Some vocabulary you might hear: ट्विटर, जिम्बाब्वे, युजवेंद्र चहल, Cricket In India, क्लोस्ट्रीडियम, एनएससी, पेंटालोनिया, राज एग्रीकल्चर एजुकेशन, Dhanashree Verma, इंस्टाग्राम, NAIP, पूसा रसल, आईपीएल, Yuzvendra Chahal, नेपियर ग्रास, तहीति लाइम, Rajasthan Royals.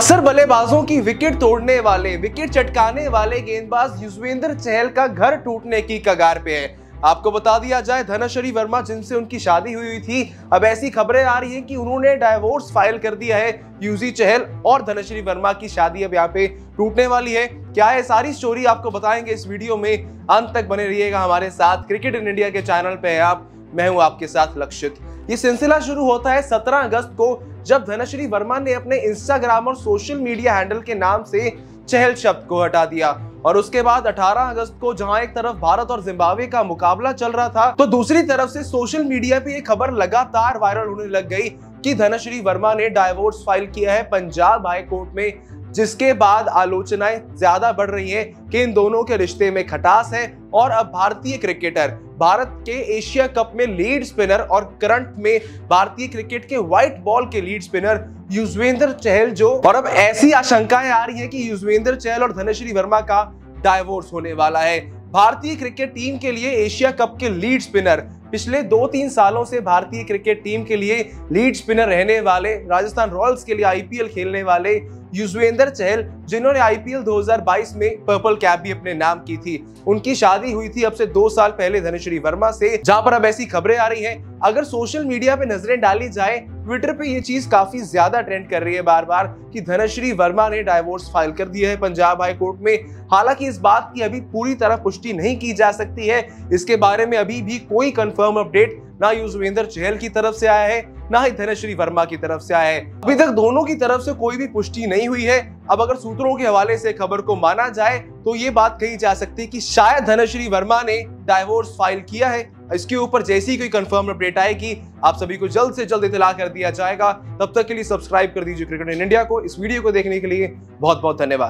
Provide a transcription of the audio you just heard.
अक्सर बल्लेबाजों की विकेट तोड़ने वाले, विकेट चटकाने वाले गेंदबाज युजवेंद्र चहल का घर टूटने की कगार पे है। आपको बता दिया जाए, धनश्री वर्मा जिनसे उनकी शादी हुई थी, अब ऐसी खबरें आ रही हैं कि उन्होंने डाइवोर्स फाइल कर दिया है। यूजी चहल और धनश्री वर्मा की शादी अब यहाँ पे टूटने वाली है। क्या है सारी स्टोरी, आपको बताएंगे इस वीडियो में, अंत तक बने रहिएगा हमारे साथ। क्रिकेट इन इंडिया के चैनल पे है आप, मैं हूँ आपके साथ लक्षित। ये सिलसिला शुरू होता है 17 अगस्त को, जब धनश्री वर्मा ने अपने इंस्टाग्राम और सोशल मीडिया हैंडल के नाम से चहल शब्द को हटा दिया। और उसके बाद 18 अगस्त को जहां एक तरफ भारत और जिम्बाब्वे का मुकाबला चल रहा था, तो दूसरी तरफ से सोशल मीडिया पे ये खबर लगातार वायरल होने लग गई कि धनश्री वर्मा ने डाइवोर्स फाइल किया है पंजाब हाई कोर्ट में, जिसके बाद आलोचनाएं ज्यादा बढ़ रही हैं कि इन दोनों के रिश्ते में खटास है। और अब भारतीय क्रिकेटर, भारत के एशिया कप में लीड स्पिनर और करंट में भारतीय क्रिकेट के व्हाइट बॉल के लीड स्पिनर युजवेंद्र चहल जो, और अब ऐसी आशंकाएं आ रही हैं कि युजवेंद्र चहल और धनश्री वर्मा का डाइवोर्स होने वाला है। भारतीय क्रिकेट टीम के लिए एशिया कप के लीड स्पिनर, पिछले 2-3 सालों से भारतीय क्रिकेट टीम के लिए लीड स्पिनर रहने वाले, राजस्थान रॉयल्स के लिए आईपीएल खेलने वाले युजवेंद्र चहल, जिन्होंने आईपीएल 2022 में पर्पल कैप भी अपने नाम की थी, उनकी शादी हुई थी अब से 2 साल पहले धनश्री वर्मा से, जहां पर अब ऐसी खबरें आ रही हैं। अगर सोशल मीडिया पे नजरें डाली जाए, ट्विटर पे ये चीज काफी ज्यादा ट्रेंड कर रही है बार बार कि धनश्री वर्मा ने डाइवोर्स फाइल कर दिया है पंजाब हाई कोर्ट में। हालांकि इस बात की अभी पूरी तरह पुष्टि नहीं की जा सकती है, इसके बारे में अभी भी कोई कंफर्म अपडेट ना युजवेंद्र चहल की तरफ से आया है, ना ही धनश्री वर्मा की तरफ से आया है। अभी तक दोनों की तरफ से कोई भी पुष्टि नहीं हुई है। अब अगर सूत्रों के हवाले से खबर को माना जाए तो ये बात कही जा सकती है कि शायद धनश्री वर्मा ने डाइवोर्स फाइल किया है। इसके ऊपर जैसी कोई कंफर्म अपडेट आएगी आप सभी को जल्द से जल्द इतला कर दिया जाएगा। तब तक के लिए सब्सक्राइब कर दीजिए क्रिकेट इन इंडिया को। इस वीडियो को देखने के लिए बहुत बहुत धन्यवाद।